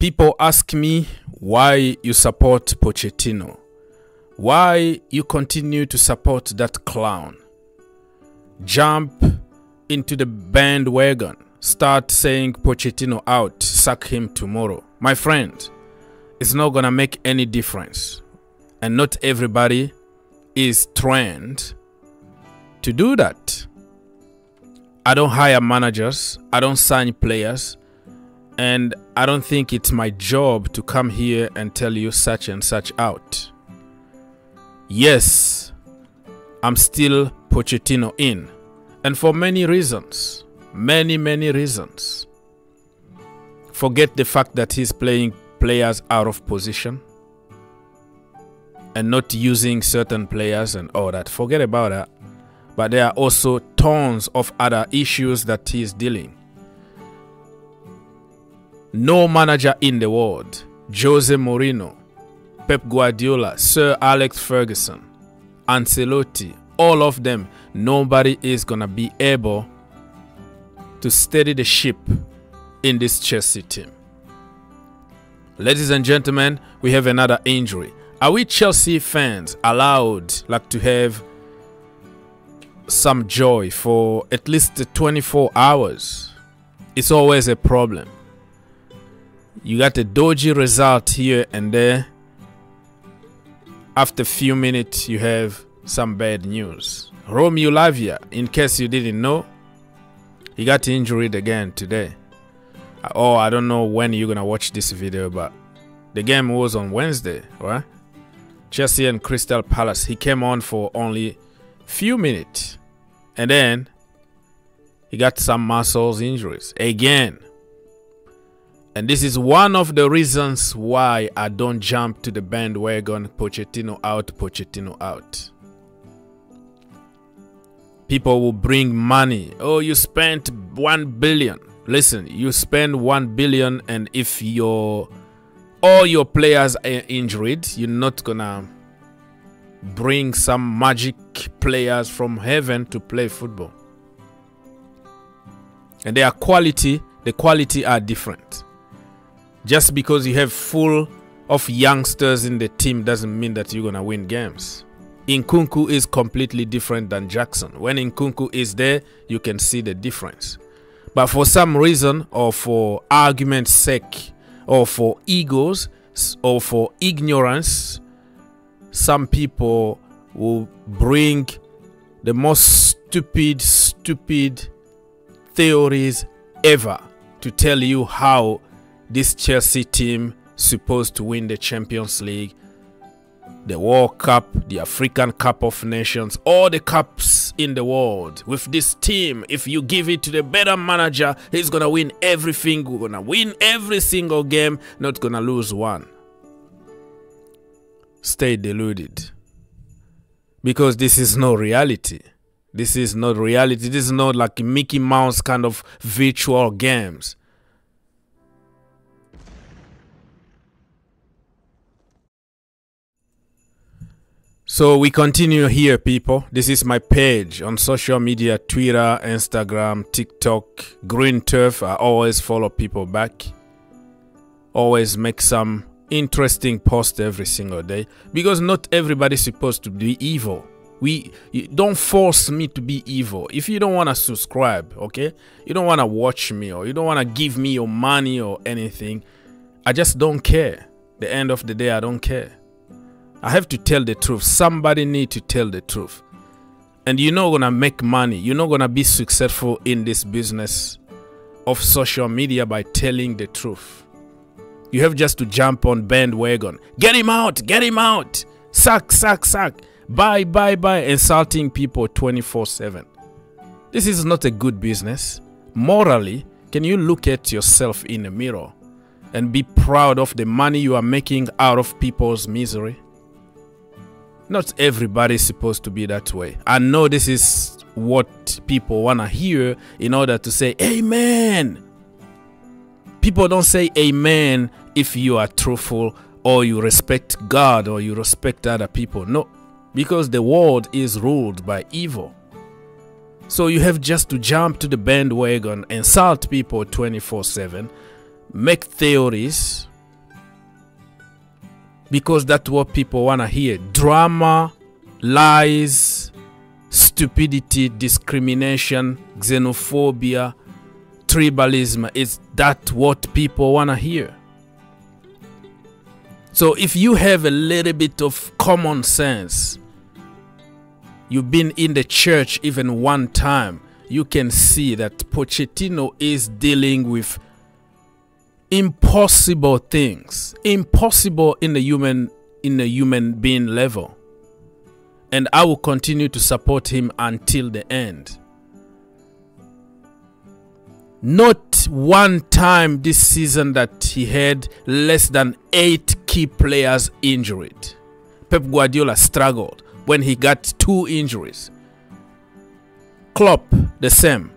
People ask me why you support Pochettino, why you continue to support that clown. Jump into the bandwagon, start saying Pochettino out, sack him tomorrow. My friend, it's not gonna make any difference, and not everybody is trained to do that. I don't hire managers, I don't sign players, and I don't think it's my job to come here and tell you such and such out. Yes, I'm still Pochettino in, and for many reasons, many reasons. Forget the fact that he's playing players out of position and not using certain players and all that. Forget about that. But there are also tons of other issues that he's dealing. No manager in the world, Jose Mourinho, Pep Guardiola, Sir Alex Ferguson, Ancelotti, all of them, nobody is going to be able to steady the ship in this Chelsea team. Ladies and gentlemen, we have another injury. Are we Chelsea fans allowed to have some joy for at least 24 hours? It's always a problem. You got a dodgy result here and there. After a few minutes, you have some bad news. Romeo Lavia, in case you didn't know, he got injured again today. Oh, I don't know when you're gonna watch this video, but the game was on Wednesday, right? Chelsea and Crystal Palace. He came on for only few minutes, and then he got some muscles injuries again. And this is one of the reasons why I don't jump to the bandwagon, Pochettino out, Pochettino out. People will bring money. Oh, you spent 1 billion. Listen, you spend 1 billion, and if all your players are injured, you're not gonna bring some magic players from heaven to play football. And their quality, the quality are different. Just because you have full of youngsters in the team doesn't mean that you're gonna win games. Nkunku is completely different than Jackson. When Nkunku is there, you can see the difference. But for some reason, or for argument's sake, or for egos, or for ignorance, some people will bring the most stupid theories ever to tell you how this Chelsea team supposed to win the Champions League, the World Cup, the African Cup of Nations, all the cups in the world. With this team, if you give it to the better manager, he's gonna win everything. We're gonna win every single game, not gonna lose one. Stay deluded, because this is no reality. This is not reality. This is not like Mickey Mouse kind of virtual games. So we continue here, people. This is my page on social media, Twitter, Instagram, TikTok, Green Turf. I always follow people back. Always make some interesting posts every single day, because not everybody's supposed to be evil. You don't force me to be evil. If you don't want to subscribe, okay? You don't want to watch me, or you don't want to give me your money or anything. I just don't care. The end of the day, I don't care. I have to tell the truth. Somebody need to tell the truth. And you're not going to make money. You're not going to be successful in this business of social media by telling the truth. You have just to jump on bandwagon. Get him out. Get him out. Sack, sack, sack. Bye, bye, bye. Insulting people 24/7. This is not a good business. Morally, can you look at yourself in the mirror and be proud of the money you are making out of people's misery? Not everybody is supposed to be that way. I know this is what people want to hear in order to say amen. People don't say amen if you are truthful, or you respect God, or you respect other people. No, because the world is ruled by evil. So you have just to jump to the bandwagon, insult people 24/7, make theories, because that's what people want to hear. Drama, lies, stupidity, discrimination, xenophobia, tribalism. Is that what people want to hear? So if you have a little bit of common sense, you've been in the church even one time, you can see that Pochettino is dealing with impossible things, impossible in the human being level. And I will continue to support him until the end. Not one time this season that he had less than 8 key players injured. Pep Guardiola struggled when he got 2 injuries. Klopp, the same.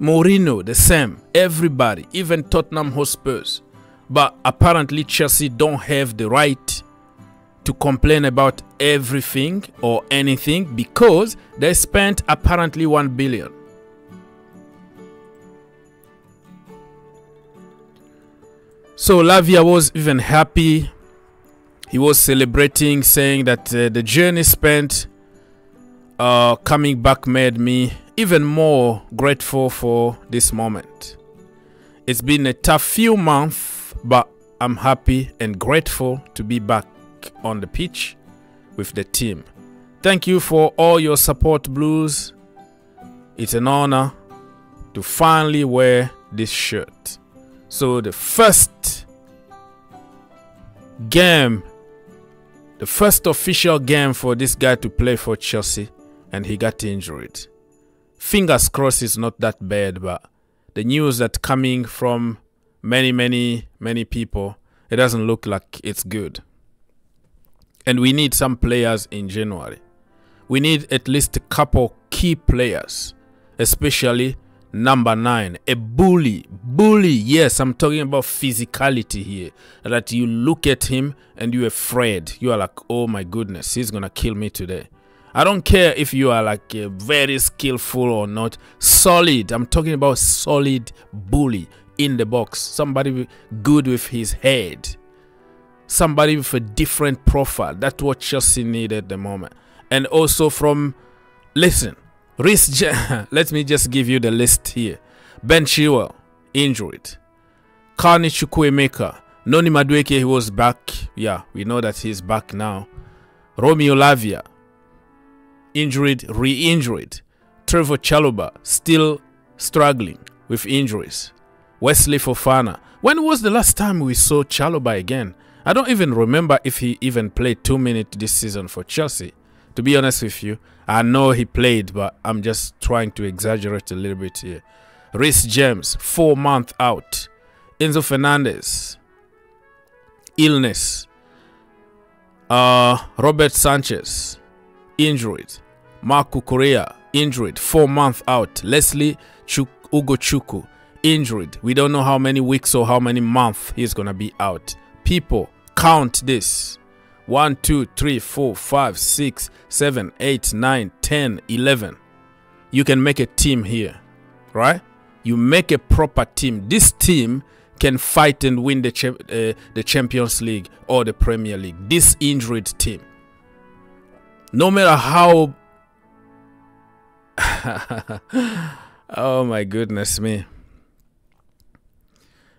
Mourinho, the same. Everybody, even Tottenham Hotspurs. But apparently Chelsea don't have the right to complain about everything or anything, because they spent apparently 1 billion. So Lavia was even happy. He was celebrating, saying that the journey spent coming back made me even more grateful for this moment. It's been a tough few months, but I'm happy and grateful to be back on the pitch with the team. Thank you for all your support, Blues. It's an honor to finally wear this shirt. So the first game, the first official game for this guy to play for Chelsea, and he got injured. Fingers crossed it's not that bad, but the news that's coming from many people, it doesn't look like it's good. And we need some players in January. We need at least a couple key players, especially number 9, a bully. Yes, I'm talking about physicality here, that you look at him and you're afraid. You are like, oh my goodness, he's gonna kill me today. I don't care if you are like very skillful or not. Solid, I'm talking about solid bully in the box, somebody good with his head, somebody with a different profile. That's what Chelsea need at the moment. And also from, listen, let me just give you the list here. Ben Chilwell, injured. Karni Chukwemeka. Noni Madweke, he was back. Yeah, we know that he's back now. Romeo Lavia, injured, re-injured. Trevoh Chalobah, still struggling with injuries. Wesley Fofana. When was the last time we saw Chalobah again? I don't even remember if he even played 2 minutes this season for Chelsea. To be honest with you, I know he played, but I'm just trying to exaggerate a little bit here. Reece James, 4 months out. Enzo Fernandez, illness. Robert Sanchez, injured. Marco Correa, injured, 4 months out. Leslie Ugochuku, injured. We don't know how many weeks or how many months he's going to be out. People, count this. 1, 2, 3, 4, 5, 6, 7, 8, 9, 10, 11. You can make a team here, right? You make a proper team. This team can fight and win the Champions League or the Premier League. This injured team. No matter how... oh my goodness me.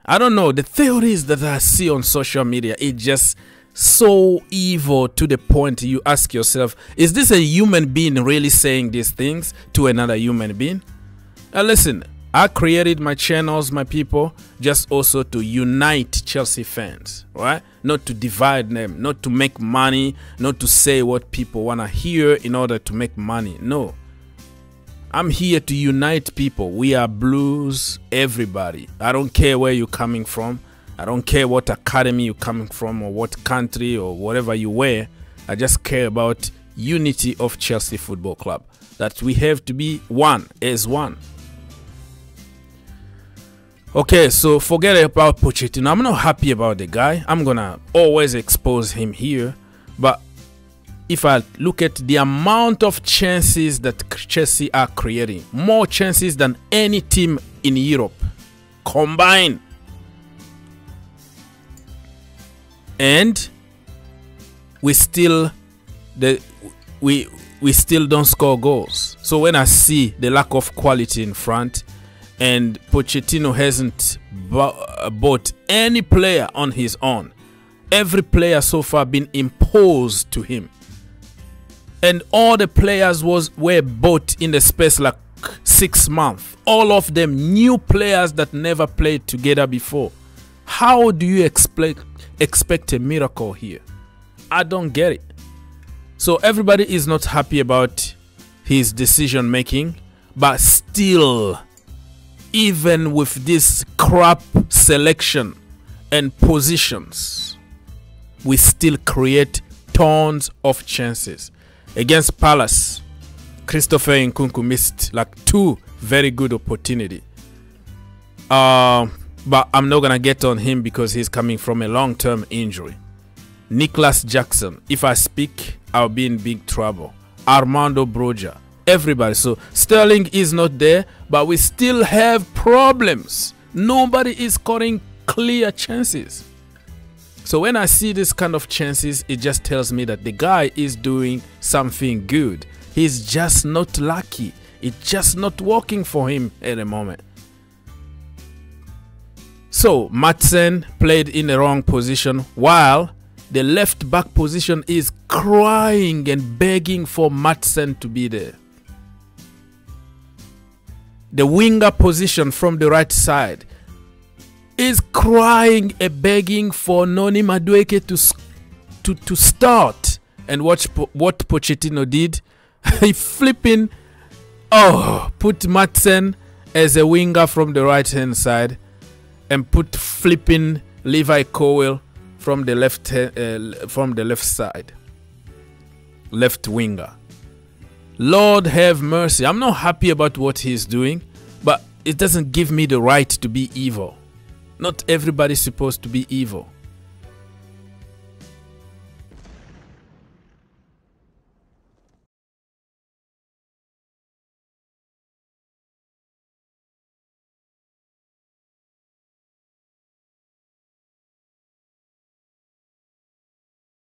I don't know. The theories that I see on social media, it just... so evil to the point you ask yourself, is this a human being really saying these things to another human being? And listen, I created my channels, my people, just also to unite Chelsea fans, right? Not to divide them, not to make money, not to say what people want to hear in order to make money. No, I'm here to unite people. We are Blues, everybody. I don't care where you're coming from. I don't care what academy you're coming from or what country or whatever you were. I just care about unity of Chelsea Football Club. That we have to be one as one. Okay, so forget about Pochettino. I'm not happy about the guy. I'm going to always expose him here. But if I look at the amount of chances that Chelsea are creating, more chances than any team in Europe combined. And we still don't score goals. So when I see the lack of quality in front, and Pochettino hasn't bought any player on his own, every player so far been imposed to him, and all the players were bought in the space like 6 months, all of them new players that never played together before. How do you expect a miracle here? I don't get it. So everybody is not happy about his decision making, but still, even with this crap selection and positions, we still create tons of chances. Against Palace, Christopher Nkunku missed like 2 very good opportunity. But I'm not gonna get on him because he's coming from a long-term injury. Nicholas Jackson, if I speak, I'll be in big trouble. Armando Broja, everybody. So Sterling is not there, but we still have problems. Nobody is scoring clear chances. So when I see this kind of chances, it just tells me that the guy is doing something good. He's just not lucky. It's just not working for him at the moment. So Matson played in the wrong position, while the left back position is crying and begging for Matson to be there. The winger position from the right side is crying and begging for Noni Madweke to start. And watch what Pochettino did. He flipping, put Matson as a winger from the right hand side, and put flipping Levi Cowell from the left side, left winger. Lord have mercy. I'm not happy about what he's doing, but it doesn't give me the right to be evil. Not everybody's supposed to be evil.